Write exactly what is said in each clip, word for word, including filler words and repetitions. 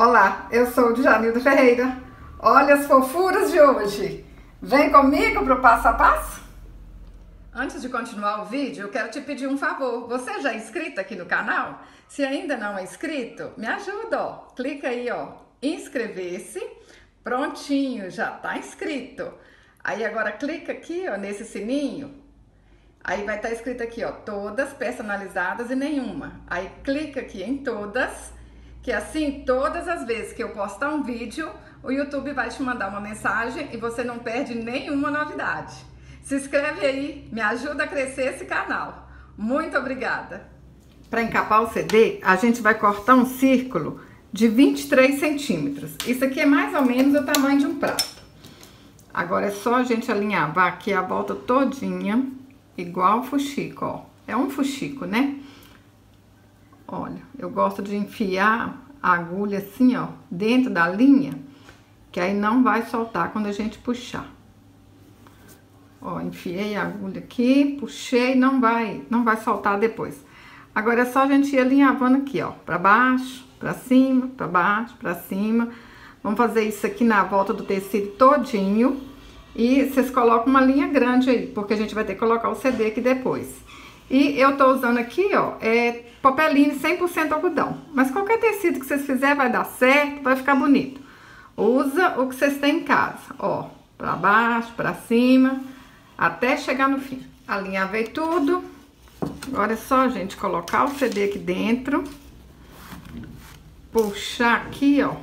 Olá, eu sou o Djanildo Ferreira. Olha as fofuras de hoje. Vem comigo para o passo a passo? Antes de continuar o vídeo, eu quero te pedir um favor. Você já é inscrito aqui no canal? Se ainda não é inscrito, me ajuda, ó. Clica aí, ó, inscrever-se. Prontinho, já tá inscrito. Aí agora clica aqui, ó, nesse sininho. Aí vai estar escrito aqui, ó, todas, personalizadas e nenhuma. Aí clica aqui em todas. Que assim, todas as vezes que eu postar um vídeo, o YouTube vai te mandar uma mensagem e você não perde nenhuma novidade. Se inscreve aí, me ajuda a crescer esse canal. Muito obrigada! Para encapar o C D, a gente vai cortar um círculo de vinte e três centímetros. Isso aqui é mais ou menos o tamanho de um prato. Agora é só a gente alinhavar aqui a volta todinha, igual fuxico, ó. É um fuxico, né? Olha, eu gosto de enfiar a agulha assim, ó, dentro da linha, que aí não vai soltar quando a gente puxar. Ó, enfiei a agulha aqui, puxei, não vai, não vai soltar depois. Agora é só a gente ir alinhavando aqui, ó, pra baixo, pra cima, pra baixo, pra cima. Vamos fazer isso aqui na volta do tecido todinho e vocês colocam uma linha grande aí, porque a gente vai ter que colocar o C D aqui depois. E eu tô usando aqui, ó, é popeline cem por cento algodão. Mas qualquer tecido que vocês fizerem vai dar certo, vai ficar bonito. Usa o que vocês têm em casa, ó, pra baixo, pra cima, até chegar no fim. Alinhavei tudo. Agora é só, gente, colocar o C D aqui dentro. Puxar aqui, ó.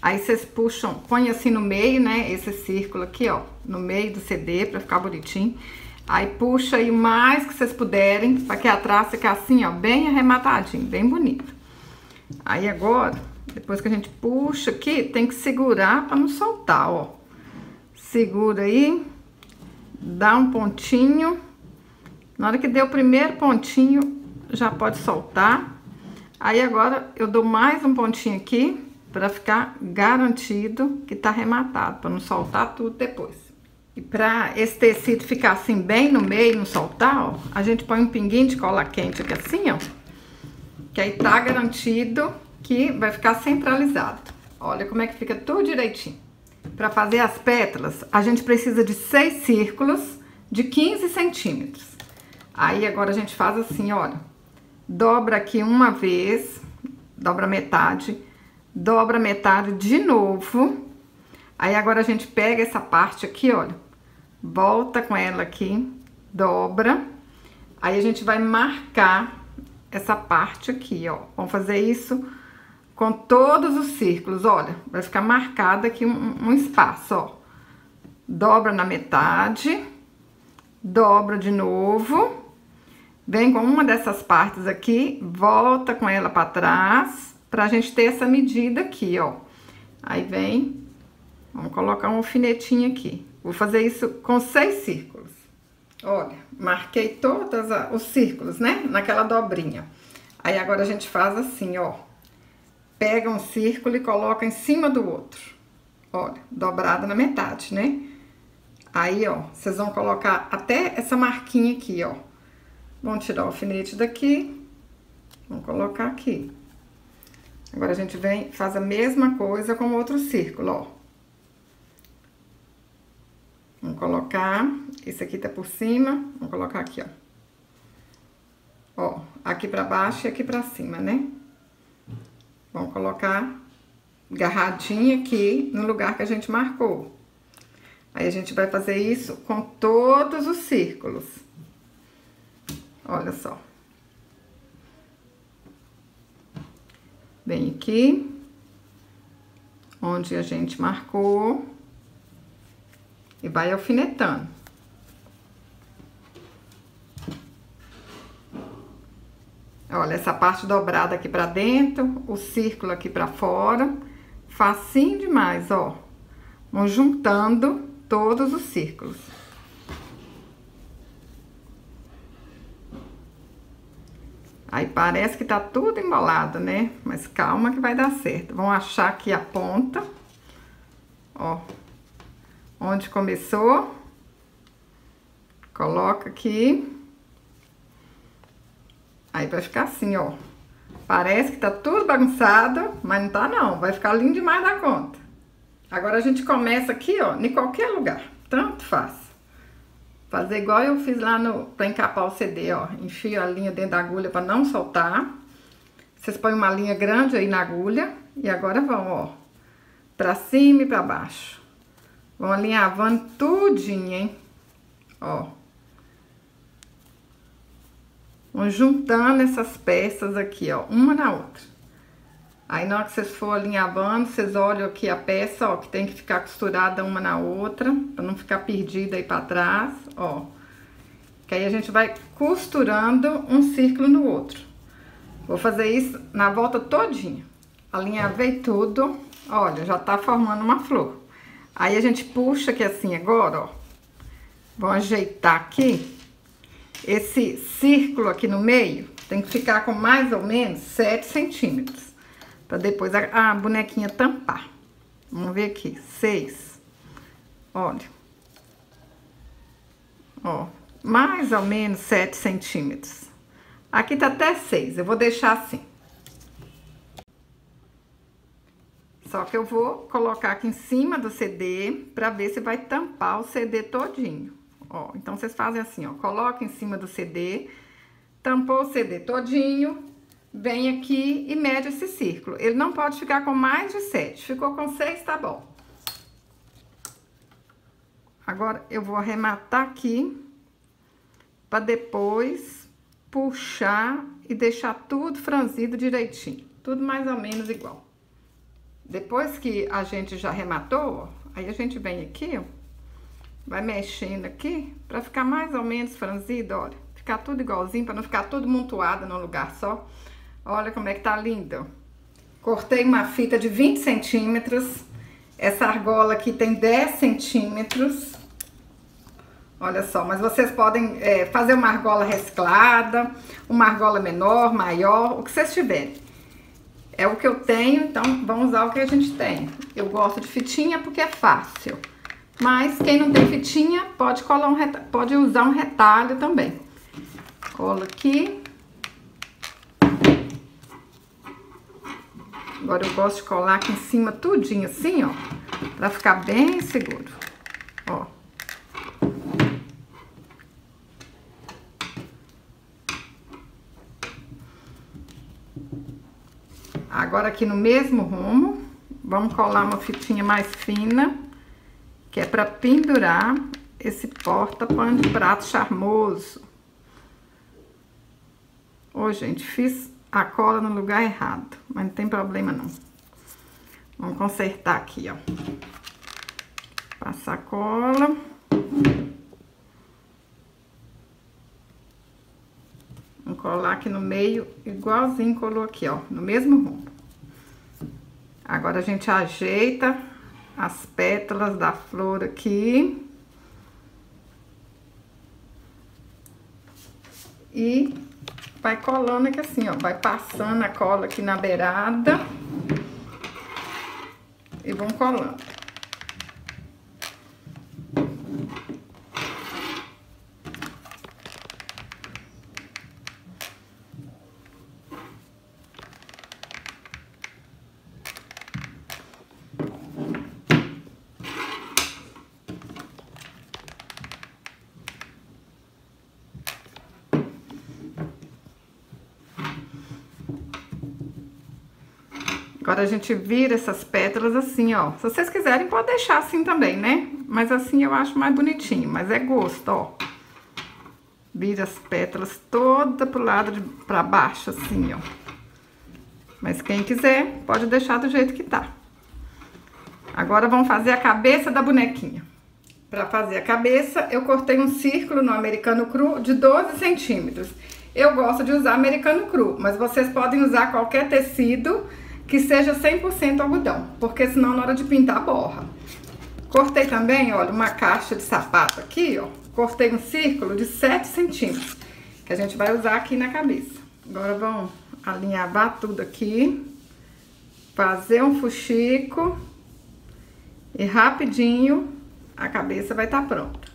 Aí vocês puxam, põe assim no meio, né, esse círculo aqui, ó, no meio do C D pra ficar bonitinho. Aí puxa aí o mais que vocês puderem, pra que a traça fique assim, ó, bem arrematadinho, bem bonito. Aí agora, depois que a gente puxa aqui, tem que segurar pra não soltar, ó. Segura aí, dá um pontinho. Na hora que der o primeiro pontinho, já pode soltar. Aí agora eu dou mais um pontinho aqui, pra ficar garantido que tá arrematado, pra não soltar tudo depois. E pra esse tecido ficar assim bem no meio, não soltar, ó, a gente põe um pinguinho de cola quente aqui assim, ó. Que aí tá garantido que vai ficar centralizado. Olha como é que fica tudo direitinho. Pra fazer as pétalas, a gente precisa de seis círculos de quinze centímetros. Aí agora a gente faz assim, olha. Dobra aqui uma vez, dobra metade, dobra metade de novo. Aí agora a gente pega essa parte aqui, olha. Volta com ela aqui, dobra. Aí a gente vai marcar essa parte aqui, ó. Vamos fazer isso com todos os círculos, olha. Vai ficar marcado aqui um, um espaço, ó. Dobra na metade, dobra de novo. Vem com uma dessas partes aqui, volta com ela pra trás, pra gente ter essa medida aqui, ó. Aí vem... Vamos colocar um alfinetinho aqui. Vou fazer isso com seis círculos. Olha, marquei todos os círculos, né? Naquela dobrinha. Aí agora a gente faz assim, ó. Pega um círculo e coloca em cima do outro. Olha, dobrado na metade, né? Aí, ó, vocês vão colocar até essa marquinha aqui, ó. Vamos tirar o alfinete daqui. Vamos colocar aqui. Agora a gente vem, faz a mesma coisa com o outro círculo, ó. Vamos colocar, esse aqui tá por cima, vamos colocar aqui, ó. Ó, aqui pra baixo e aqui pra cima, né? Vamos colocar agarradinho aqui no lugar que a gente marcou. Aí a gente vai fazer isso com todos os círculos. Olha só. Vem aqui, onde a gente marcou. E vai alfinetando. Olha, essa parte dobrada aqui pra dentro, o círculo aqui pra fora. Facinho demais, ó. Vamos juntando todos os círculos. Aí parece que tá tudo embolado, né? Mas calma que vai dar certo. Vão achar aqui a ponta. Ó. Onde começou, coloca aqui, aí vai ficar assim, ó, Parece que tá tudo bagunçado, mas não tá não, vai ficar lindo demais da conta. Agora a gente começa aqui, ó, em qualquer lugar, tanto faz. Fazer igual eu fiz lá no, pra encapar o C D, ó, enfio a linha dentro da agulha pra não soltar. Vocês põem uma linha grande aí na agulha e agora vão, ó, pra cima e pra baixo. Vão alinhavando tudinho, hein, ó. Vão juntando essas peças aqui, ó, uma na outra. Aí, na hora que vocês for alinhavando, vocês olham aqui a peça, ó, que tem que ficar costurada uma na outra, pra não ficar perdida aí pra trás, ó. Que aí a gente vai costurando um círculo no outro. Vou fazer isso na volta todinha. Alinhavei tudo, olha, já tá formando uma flor. Aí a gente puxa aqui assim agora, ó. Vou ajeitar aqui. Esse círculo aqui no meio tem que ficar com mais ou menos sete centímetros. Pra depois a, a bonequinha tampar. Vamos ver aqui, seis. Olha. Ó, mais ou menos sete centímetros. Aqui tá até seis, eu vou deixar assim. Só que eu vou colocar aqui em cima do C D pra ver se vai tampar o C D todinho. Ó, então vocês fazem assim, ó, coloca em cima do C D, tampou o C D todinho, vem aqui e mede esse círculo. Ele não pode ficar com mais de sete, ficou com seis, tá bom. Agora, eu vou arrematar aqui, pra depois puxar e deixar tudo franzido direitinho, tudo mais ou menos igual. Depois que a gente já arrematou, ó, aí a gente vem aqui, ó. Vai mexendo aqui, pra ficar mais ou menos franzido, olha. Ficar tudo igualzinho, pra não ficar tudo montuado num lugar só. Olha como é que tá lindo. Cortei uma fita de vinte centímetros. Essa argola aqui tem dez centímetros. Olha só, mas vocês podem é, fazer uma argola resclada, uma argola menor, maior, o que vocês tiverem. É o que eu tenho, então vamos usar o que a gente tem. Eu gosto de fitinha porque é fácil. Mas quem não tem fitinha, pode, colar um retalho, pode usar um retalho também. Cola aqui. Agora eu gosto de colar aqui em cima tudinho assim, ó. Pra ficar bem seguro. Ó. Agora aqui no mesmo rumo, vamos colar uma fitinha mais fina. Que é para pendurar esse porta-pano de prato charmoso. Ô, gente, fiz a cola no lugar errado, mas não tem problema não. Vamos consertar aqui, ó. Passar a cola. Vamos colar aqui no meio, igualzinho colou aqui, ó, no mesmo rumo. Agora a gente ajeita as pétalas da flor aqui. E vai colando aqui assim, ó. Vai passando a cola aqui na beirada. E vão colando. Agora a gente vira essas pétalas assim, ó. Se vocês quiserem, pode deixar assim também, né? Mas assim eu acho mais bonitinho, mas é gosto, ó. Vira as pétalas toda pro lado de, pra baixo, assim, ó. Mas quem quiser, pode deixar do jeito que tá. Agora vamos fazer a cabeça da bonequinha. Pra fazer a cabeça, eu cortei um círculo no americano cru de doze centímetros. Eu gosto de usar americano cru, mas vocês podem usar qualquer tecido que seja cem por cento algodão, porque senão na hora de pintar borra. Cortei também, olha, uma caixa de sapato aqui, ó. Cortei um círculo de sete centímetros, que a gente vai usar aqui na cabeça. Agora vamos alinhavar tudo aqui, fazer um fuxico e rapidinho a cabeça vai estar pronta.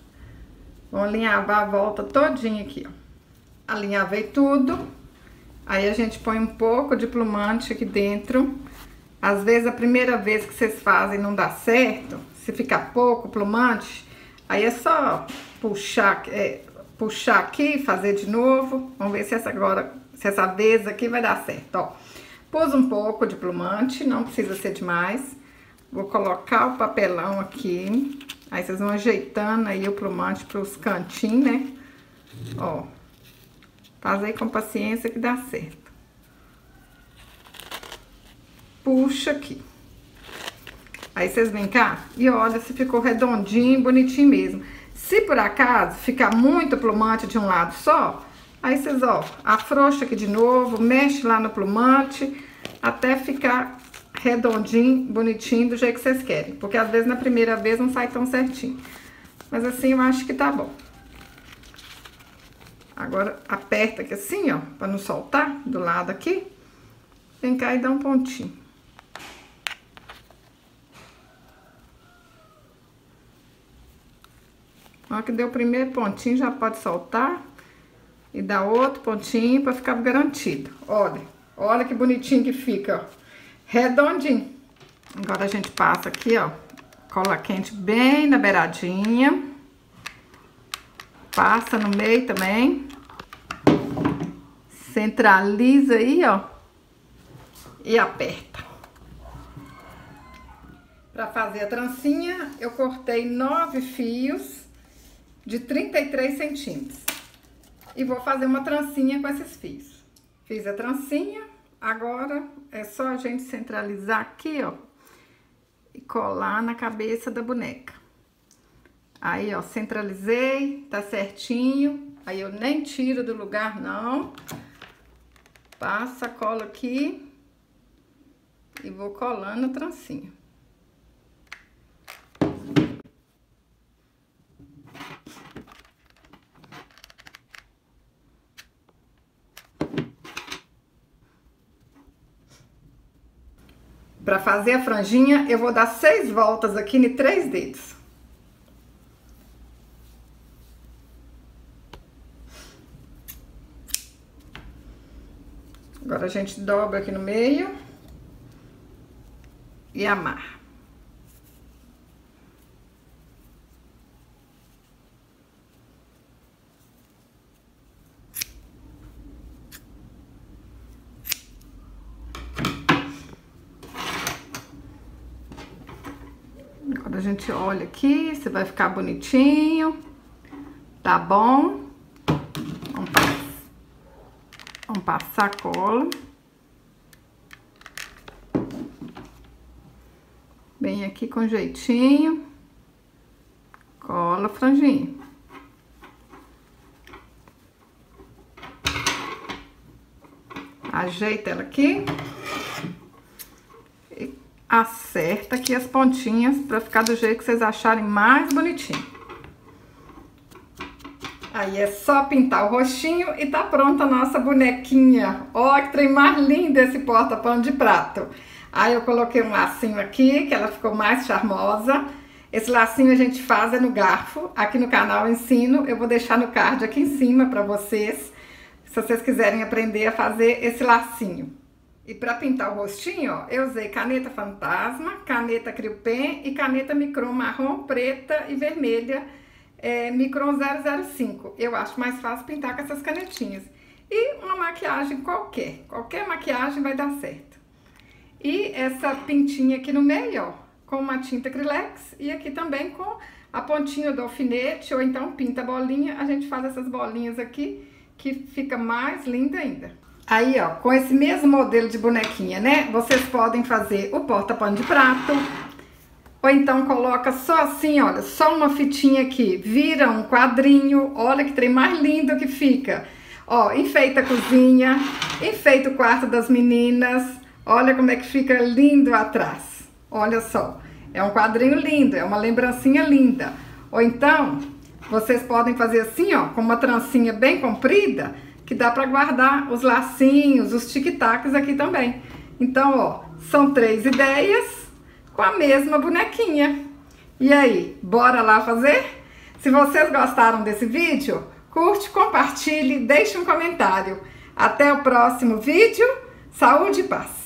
Vamos alinhavar a volta todinha aqui, ó. Alinhavei tudo. Aí a gente põe um pouco de plumante aqui dentro. Às vezes, a primeira vez que vocês fazem não dá certo, se ficar pouco plumante, aí é só puxar, é, puxar aqui, fazer de novo. Vamos ver se essa, agora, se essa vez aqui vai dar certo, ó. Pus um pouco de plumante, não precisa ser demais. Vou colocar o papelão aqui, aí vocês vão ajeitando aí o plumante pros cantinhos, né? Ó, faz aí com paciência que dá certo. Puxa aqui. Aí vocês vêm cá e olha se ficou redondinho, bonitinho mesmo. Se por acaso ficar muito plumante de um lado só, aí vocês, ó, afrouxa aqui de novo, mexe lá no plumante, até ficar redondinho, bonitinho, do jeito que vocês querem. Porque às vezes na primeira vez não sai tão certinho. Mas assim eu acho que tá bom. Agora aperta aqui assim, ó, pra não soltar do lado aqui. Vem cá e dá um pontinho. Ó, que deu o primeiro pontinho, já pode soltar. E dá outro pontinho pra ficar garantido. Olha, olha que bonitinho que fica, ó. Redondinho. Agora a gente passa aqui, ó, cola quente bem na beiradinha. Passa no meio também. Centraliza aí, ó. E aperta. Pra fazer a trancinha, eu cortei nove fios de trinta e três centímetros. E vou fazer uma trancinha com esses fios. Fiz a trancinha. Agora, é só a gente centralizar aqui, ó, e colar na cabeça da boneca. Aí, ó, centralizei, tá certinho. Aí, eu nem tiro do lugar, não. Passa, cola aqui e vou colando a trancinha. Para fazer a franjinha, eu vou dar seis voltas aqui em três dedos. Agora a gente dobra aqui no meio e amarra. Agora a gente olha aqui, se vai ficar bonitinho, tá bom? Vamos, vamos passar a cola. Bem aqui com jeitinho, cola a franjinha. Ajeita ela aqui. Acerta aqui as pontinhas pra ficar do jeito que vocês acharem mais bonitinho. Aí é só pintar o rostinho e tá pronta a nossa bonequinha. Ó, que trem mais lindo esse porta-pano de prato. Aí eu coloquei um lacinho aqui, que ela ficou mais charmosa. Esse lacinho a gente faz é no garfo. Aqui no canal eu ensino, eu vou deixar no card aqui em cima pra vocês, se vocês quiserem aprender a fazer esse lacinho. E para pintar o rostinho, ó, eu usei caneta fantasma, caneta Criolpen e caneta micron marrom, preta e vermelha, é, micron zero zero cinco. Eu acho mais fácil pintar com essas canetinhas. E uma maquiagem qualquer, qualquer maquiagem vai dar certo. E essa pintinha aqui no meio, ó, com uma tinta Acrylex e aqui também com a pontinha do alfinete ou então pinta a bolinha, a gente faz essas bolinhas aqui que fica mais linda ainda. Aí, ó, com esse mesmo modelo de bonequinha, né? Vocês podem fazer o porta-pano de prato. Ou então coloca só assim, olha, só uma fitinha aqui. Vira um quadrinho. Olha que trem mais lindo que fica. Ó, enfeita a cozinha. Enfeita o quarto das meninas. Olha como é que fica lindo atrás. Olha só. É um quadrinho lindo. É uma lembrancinha linda. Ou então, vocês podem fazer assim, ó, com uma trancinha bem comprida, que dá para guardar os lacinhos, os tic-tacs aqui também. Então, ó, são três ideias com a mesma bonequinha. E aí, bora lá fazer? Se vocês gostaram desse vídeo, curte, compartilhe, deixe um comentário. Até o próximo vídeo. Saúde e paz!